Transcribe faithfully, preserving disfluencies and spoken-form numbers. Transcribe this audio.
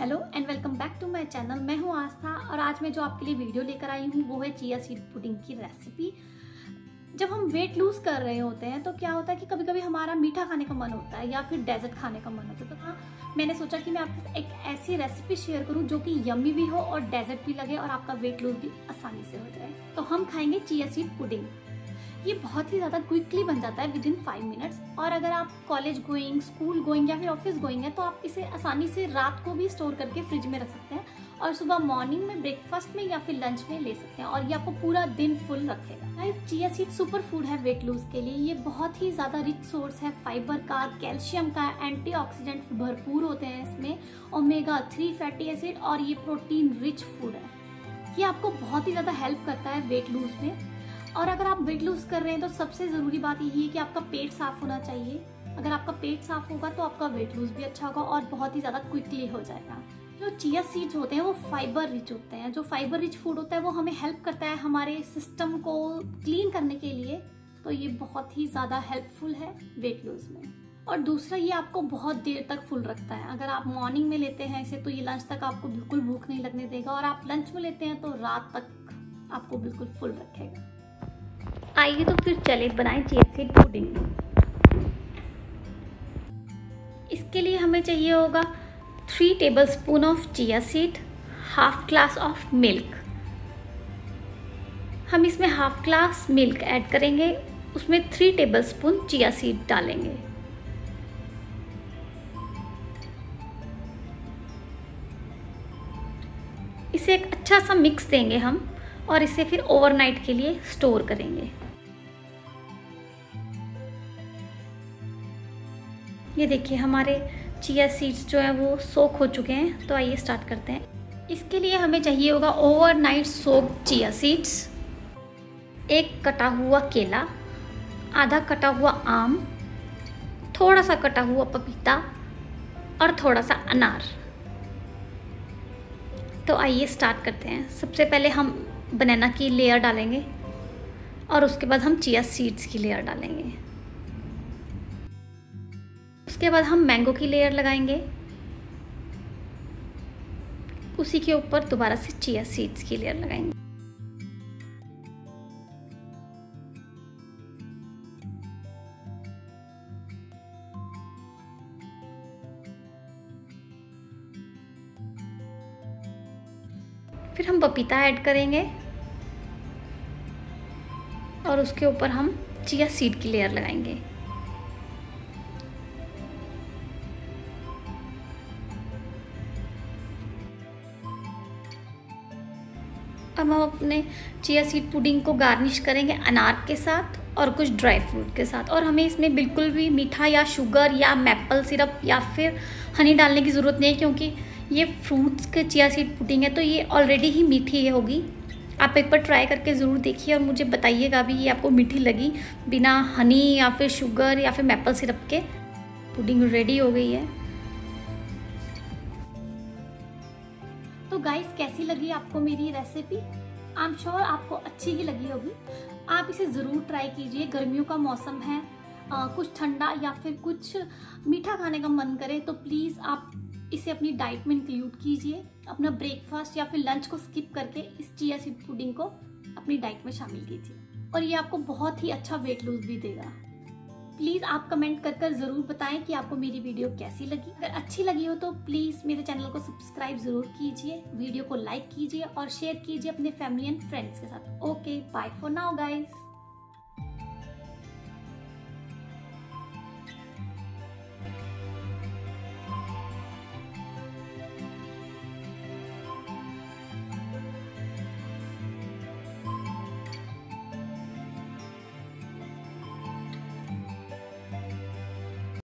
Hello and welcome back to my channel. मैं हूँ आस्था और आज मैं जो आपके लिए वीडियो लेकर आई हूँ वो है चिया सीड पुडिंग की रेसिपी। जब हम वेट लूज कर रहे होते हैं तो क्या होता है कि कभी कभी हमारा मीठा खाने का मन होता है या फिर डेजर्ट खाने का मन होता है, तो हाँ मैंने सोचा कि मैं आपके साथ एक ऐसी रेसिपी शेयर करूँ जो कि यम्मी भी हो और डेजर्ट भी लगे और आपका वेट लूज भी आसानी से हो जाए। तो हम खाएंगे चिया सीड पुडिंग। ये बहुत ही ज़्यादा क्विकली बन जाता है विद इन फाइव मिनट्स और अगर आप कॉलेज गोइंग, स्कूल गोइंग या फिर ऑफिस गोइंग है तो आप इसे आसानी से रात को भी स्टोर करके फ्रिज में रख सकते हैं और सुबह मॉर्निंग में ब्रेकफास्ट में या फिर लंच में ले सकते हैं और ये आपको पूरा दिन फुल रखेगा। Guys, chia seed super food है वेट लूज के लिए। ये बहुत ही ज़्यादा रिच सोर्स है फाइबर का, कैल्शियम का, एंटी ऑक्सीडेंट भरपूर होते हैं इसमें, ओमेगा थ्री फैटी एसिड और ये प्रोटीन रिच फूड है। ये आपको बहुत ही ज़्यादा हेल्प करता है वेट लूज में। और अगर आप वेट लूज कर रहे हैं तो सबसे ज़रूरी बात यही है कि आपका पेट साफ होना चाहिए। अगर आपका पेट साफ होगा तो आपका वेट लूज भी अच्छा होगा और बहुत ही ज़्यादा क्विकली हो जाएगा। जो चिया सीड्स होते हैं वो फाइबर रिच होते हैं। जो फाइबर रिच फूड होता है वो हमें हेल्प करता है हमारे सिस्टम को क्लीन करने के लिए, तो ये बहुत ही ज़्यादा हेल्पफुल है वेट लूज में। और दूसरा, ये आपको बहुत देर तक फुल रखता है। अगर आप मॉर्निंग में लेते हैं इसे तो ये लंच तक आपको बिल्कुल भूख नहीं लगने देगा और आप लंच में लेते हैं तो रात तक आपको बिल्कुल फुल रखेगा। आइए तो फिर चले बनाएं चिया सीड पुडिंग। इसके लिए हमें चाहिए होगा three tablespoon of chia seed, half glass of milk. हम इसमें हाफ ग्लास मिल्क ऐड करेंगे, उसमें थ्री टेबलस्पून चिया सीड डालेंगे। इसे एक अच्छा सा मिक्स देंगे हम और इसे फिर ओवरनाइट के लिए स्टोर करेंगे। ये देखिए हमारे चिया सीड्स जो हैं वो सोक हो चुके हैं, तो आइए स्टार्ट करते हैं। इसके लिए हमें चाहिए होगा ओवरनाइट सोक चिया सीड्स, एक कटा हुआ केला, आधा कटा हुआ आम, थोड़ा सा कटा हुआ पपीता और थोड़ा सा अनार। तो आइए स्टार्ट करते हैं। सबसे पहले हम बनाना की लेयर डालेंगे और उसके बाद हम चिया सीड्स की लेयर डालेंगे। उसके बाद हम मैंगो की लेयर लगाएंगे, उसी के ऊपर दोबारा से चिया सीड्स की लेयर लगाएंगे। फिर हम पपीता ऐड करेंगे और उसके ऊपर हम चिया सीड की लेयर लगाएंगे। अब हम अपने चिया सीड पुडिंग को गार्निश करेंगे अनार के साथ और कुछ ड्राई फ्रूट के साथ। और हमें इसमें बिल्कुल भी मीठा या शुगर या मैपल सिरप या फिर हनी डालने की ज़रूरत नहीं है, क्योंकि ये फ्रूट्स के चिया सीड पुडिंग है तो ये ऑलरेडी ही मीठी होगी। आप एक बार ट्राई करके ज़रूर देखिए और मुझे बताइएगा भी ये आपको मीठी लगी बिना हनी या फिर शुगर या फिर मैपल सिरप के। पुडिंग रेडी हो गई है। तो गाइस, कैसी लगी आपको मेरी रेसिपी? आई एम श्योर आपको अच्छी ही लगी होगी। आप इसे ज़रूर ट्राई कीजिए। गर्मियों का मौसम है, आ, कुछ ठंडा या फिर कुछ मीठा खाने का मन करे तो प्लीज़ आप इसे अपनी डाइट में इंक्लूड कीजिए। अपना ब्रेकफास्ट या फिर लंच को स्किप करके इस चिया सीड पुडिंग को अपनी डाइट में शामिल कीजिए और ये आपको बहुत ही अच्छा वेट लूज भी देगा। प्लीज़ आप कमेंट कर कर ज़रूर बताएं कि आपको मेरी वीडियो कैसी लगी। अगर अच्छी लगी हो तो प्लीज़ मेरे चैनल को सब्सक्राइब ज़रूर कीजिए, वीडियो को लाइक कीजिए और शेयर कीजिए अपने फैमिली एंड फ्रेंड्स के साथ। Okay, bye for now guys.